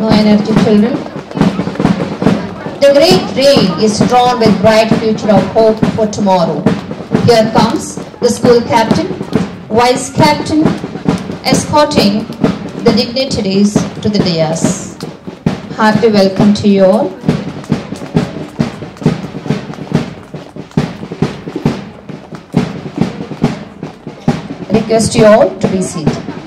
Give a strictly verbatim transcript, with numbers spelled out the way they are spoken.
no energy children. The great ray is drawn with bright future of hope for tomorrow. Here comes the school captain, vice captain, escorting the dignitaries to the dais. Happy welcome to you all. Request you all to be seated.